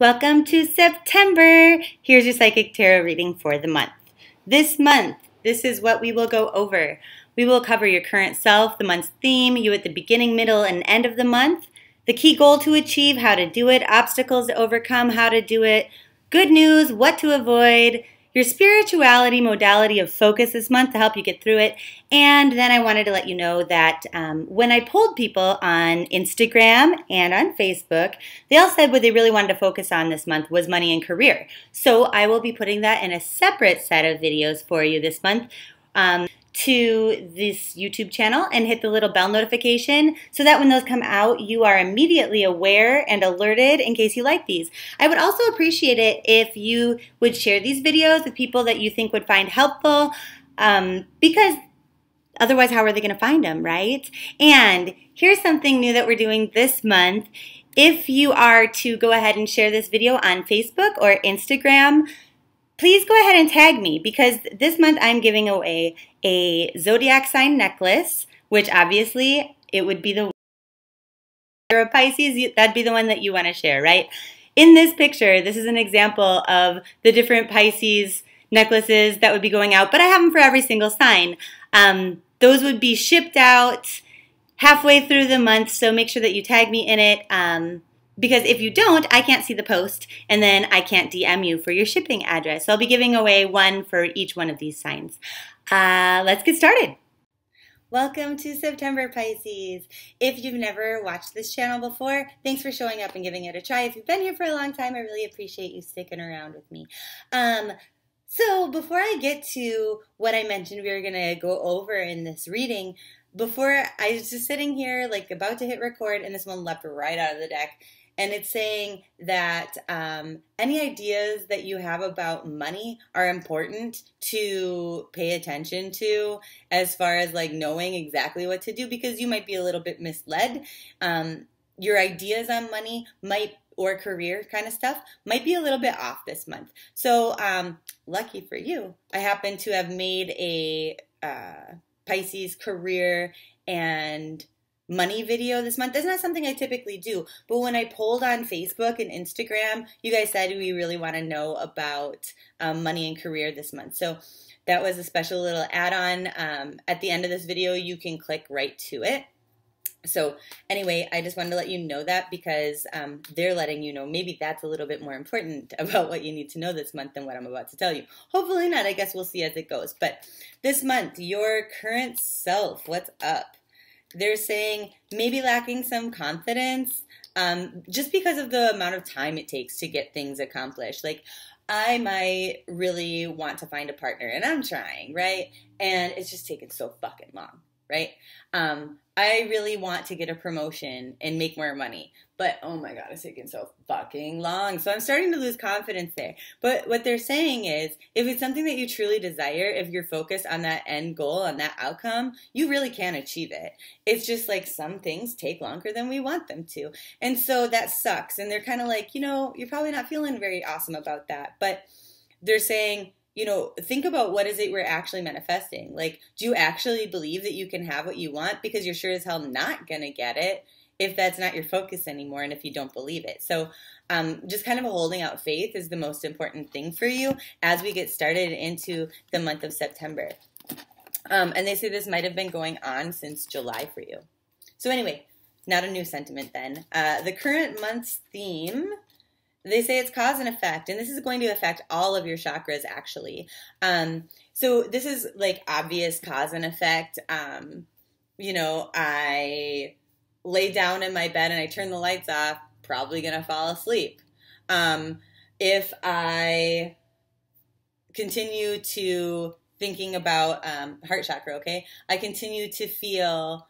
Welcome to September. Here's your psychic tarot reading for the month. This month, this is what we will go over. We will cover your current self, the month's theme, you at the beginning, middle, and end of the month, the key goal to achieve, how to do it, obstacles to overcome, how to do it, good news, what to avoid, your spirituality modality of focus this month to help you get through it. And then I wanted to let you know that when I polled people on Instagram and on Facebook, they all said what they really wanted to focus on this month was money and career. So I will be putting that in a separate set of videos for you this month to this YouTube channel, and hit the little bell notification so that when those come out, you are immediately aware and alerted in case you like these. I would also appreciate it if you would share these videos with people that you think would find helpful, because otherwise how are they going to find them, right? And here's something new that we're doing this month. If you are to go ahead and share this video on Facebook or Instagram, please go ahead and tag me, because this month I'm giving away a zodiac sign necklace, which obviously it would be the you're a Pisces, that'd be the one that you want to share, right? In this picture, this is an example of the different Pisces necklaces that would be going out, but I have them for every single sign. Those would be shipped out halfway through the month, so make sure that you tag me in it. Because if you don't, I can't see the post, and then I can't DM you for your shipping address. So I'll be giving away one for each one of these signs. Let's get started. Welcome to September, Pisces. If you've never watched this channel before, thanks for showing up and giving it a try. If you've been here for a long time, I really appreciate you sticking around with me. So before I get to what I mentioned we were going to go over in this reading, before I was just sitting here like about to hit record, and this one leapt right out of the deck. And it's saying that any ideas that you have about money are important to pay attention to, as far as like knowing exactly what to do, because you might be a little bit misled. Your ideas on money might, or career kind of stuff, might be a little bit off this month. So lucky for you, I happen to have made a Pisces career and money video this month. That's not something I typically do, but when I polled on Facebook and Instagram, you guys said we really want to know about money and career this month. So that was a special little add-on. At the end of this video, you can click right to it. So anyway, I just wanted to let you know that, because they're letting you know maybe that's a little bit more important about what you need to know this month than what I'm about to tell you. Hopefully not. I guess we'll see as it goes. But this month, your current self, what's up? They're saying maybe lacking some confidence just because of the amount of time it takes to get things accomplished. Like, I might really want to find a partner, and I'm trying, right? And it's just taking so fucking long, right? I really want to get a promotion and make more money, but oh my God, it's taking so fucking long. So I'm starting to lose confidence there. But what they're saying is, if it's something that you truly desire, if you're focused on that end goal, on that outcome, you really can achieve it. It's just like some things take longer than we want them to. And so that sucks. And they're kind of like, you know, you're probably not feeling very awesome about that. But they're saying, you know, think about what is it we're actually manifesting. Like, do you actually believe that you can have what you want? Because you're sure as hell not going to get it if that's not your focus anymore, and if you don't believe it. So just kind of holding out faith is the most important thing for you as we get started into the month of September. And they say this might have been going on since July for you. So anyway, not a new sentiment then. The current month's theme, they say it's cause and effect, and this is going to affect all of your chakras, actually. So this is like obvious cause and effect. You know, I lay down in my bed and I turn the lights off, probably going to fall asleep. If I continue to thinking about heart chakra, okay, I continue to feel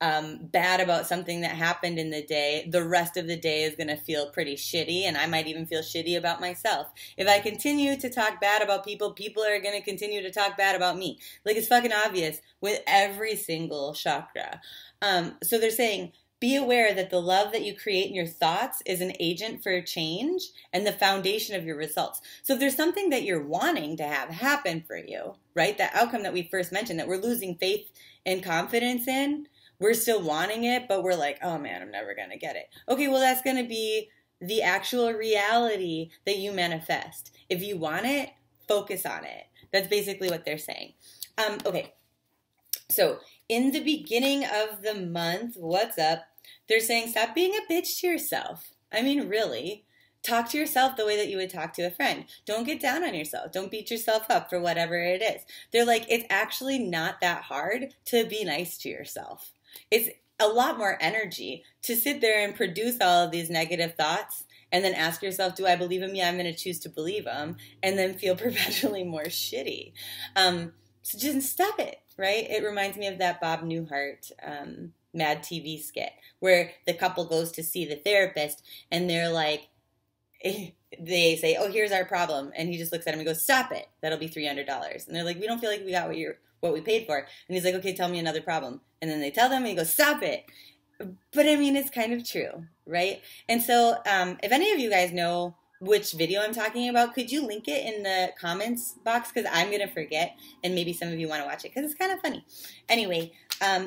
bad about something that happened in the day, the rest of the day is going to feel pretty shitty, and I might even feel shitty about myself. If I continue to talk bad about people, people are going to continue to talk bad about me. Like, it's fucking obvious with every single chakra. So they're saying, be aware that the love that you create in your thoughts is an agent for change and the foundation of your results. So if there's something that you're wanting to have happen for you, right, that outcome that we first mentioned that we're losing faith and confidence in, we're still wanting it, but we're like, oh man, I'm never going to get it. Okay, well, that's going to be the actual reality that you manifest. If you want it, focus on it. That's basically what they're saying. Okay, so in the beginning of the month, what's up? They're saying stop being a bitch to yourself. I mean, really. Talk to yourself the way that you would talk to a friend. Don't get down on yourself. Don't beat yourself up for whatever it is. They're like, it's actually not that hard to be nice to yourself. It's a lot more energy to sit there and produce all of these negative thoughts and then ask yourself, do I believe them? Yeah, I'm going to choose to believe them, and then feel perpetually more shitty. So just stop it, right? It reminds me of that Bob Newhart Mad TV skit where the couple goes to see the therapist and they're like, they say, oh, here's our problem. And he just looks at him and goes, stop it. That'll be $300. And they're like, we don't feel like we got what we paid for. And he's like, okay, tell me another problem. And then they tell them and he goes, stop it. But I mean, it's kind of true, right? And so if any of you guys know which video I'm talking about, could you link it in the comments box? Because I'm going to forget. And maybe some of you want to watch it because it's kind of funny. Anyway,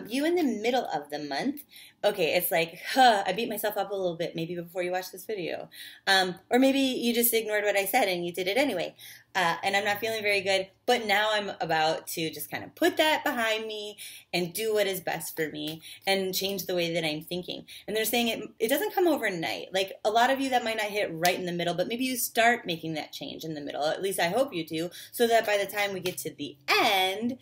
you in the middle of the month. Okay, it's like, huh, I beat myself up a little bit maybe before you watch this video. Or maybe you just ignored what I said and you did it anyway. And I'm not feeling very good, but now I'm about to just kind of put that behind me and do what is best for me and change the way that I'm thinking. And they're saying it doesn't come overnight. Like a lot of you that might not hit right in the middle, but maybe you start making that change in the middle. At least I hope you do, so that by the time we get to the end,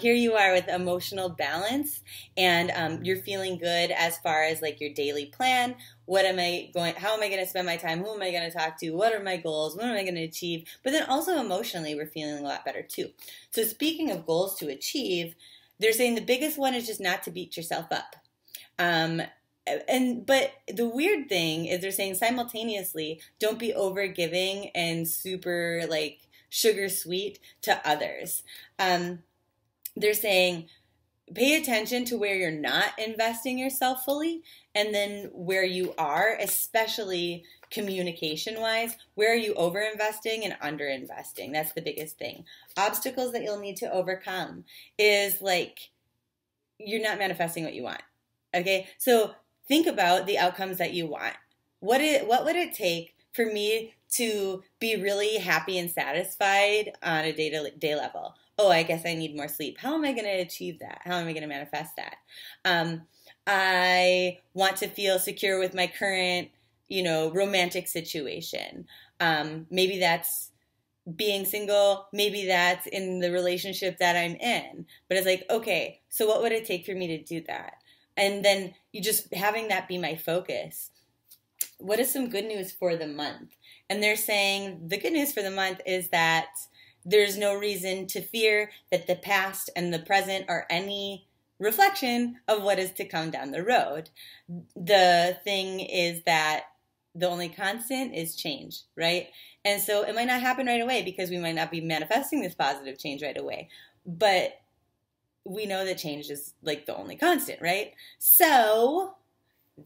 here you are with emotional balance and you're feeling good as far as like your daily plan. What am I going, how am I going to spend my time? Who am I going to talk to? What are my goals? What am I going to achieve? But then also emotionally, we're feeling a lot better too. So speaking of goals to achieve, they're saying the biggest one is just not to beat yourself up. But the weird thing is they're saying simultaneously, don't be over giving and super like sugar sweet to others. They're saying, pay attention to where you're not investing yourself fully and then where you are, especially communication-wise. Where are you over-investing and under-investing? That's the biggest thing. Obstacles that you'll need to overcome is like you're not manifesting what you want, okay? So think about the outcomes that you want. What would it take for me to be really happy and satisfied on a day-to-day level? Oh, I guess I need more sleep. How am I going to achieve that? How am I going to manifest that? I want to feel secure with my current, you know, romantic situation. Maybe that's being single. Maybe that's in the relationship that I'm in. But it's like, okay, so what would it take for me to do that? And then you just having that be my focus. What is some good news for the month? And they're saying the good news for the month is that there's no reason to fear that the past and the present are any reflection of what is to come down the road. The thing is that the only constant is change, right? And so it might not happen right away because we might not be manifesting this positive change right away. But we know that change is like the only constant, right? So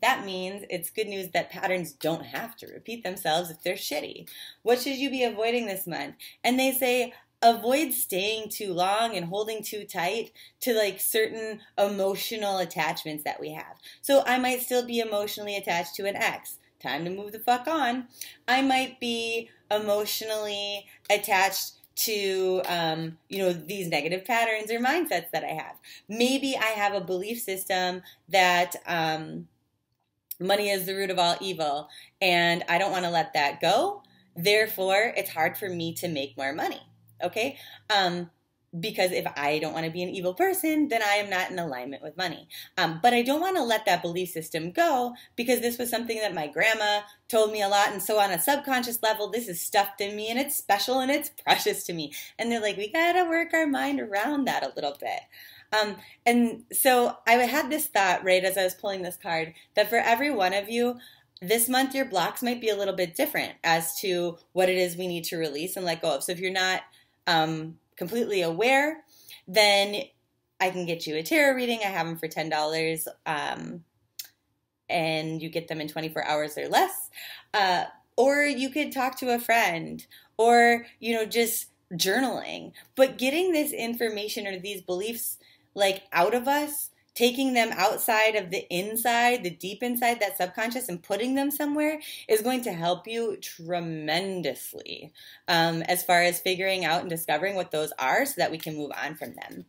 that means it's good news that patterns don't have to repeat themselves if they're shitty. What should you be avoiding this month? And they say avoid staying too long and holding too tight to like certain emotional attachments that we have. So I might still be emotionally attached to an ex. Time to move the fuck on. I might be emotionally attached to, you know, these negative patterns or mindsets that I have. Maybe I have a belief system that money is the root of all evil, and I don't want to let that go. Therefore, it's hard for me to make more money, okay? Because if I don't want to be an evil person, then I am not in alignment with money. But I don't want to let that belief system go because this was something that my grandma told me a lot, and so on a subconscious level, this is stuffed in me, and it's special, and it's precious to me. And they're like, we got to work our mind around that a little bit. And so I had this thought, right, as I was pulling this card, that for every one of you, this month your blocks might be a little bit different as to what it is we need to release and let go of. So if you're not completely aware, then I can get you a tarot reading. I have them for $10, and you get them in 24 hours or less. Or you could talk to a friend, or, you know, just journaling. But getting this information or these beliefs like out of us taking them outside of the inside, the deep inside, that subconscious, and putting them somewhere is going to help you tremendously as far as figuring out and discovering what those are so that we can move on from them.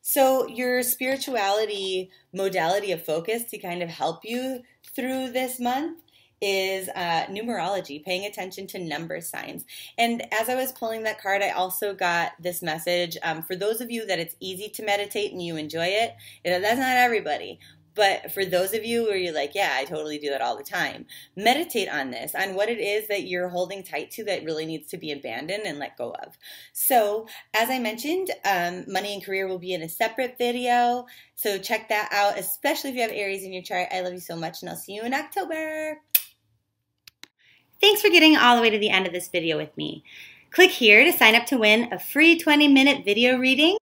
So your spirituality modality of focus to kind of help you through this month is numerology, paying attention to number signs. And as I was pulling that card, I also got this message. For those of you that it's easy to meditate and you enjoy it, that's not everybody. But for those of you where you're like, yeah, I totally do that all the time, meditate on this, on what it is that you're holding tight to that really needs to be abandoned and let go of. So as I mentioned, money and career will be in a separate video. So check that out, especially if you have Aries in your chart. I love you so much, and I'll see you in October. Thanks for getting all the way to the end of this video with me. Click here to sign up to win a free 20-minute video reading.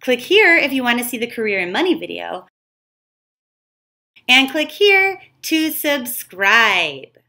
Click here if you want to see the career and money video. And click here to subscribe.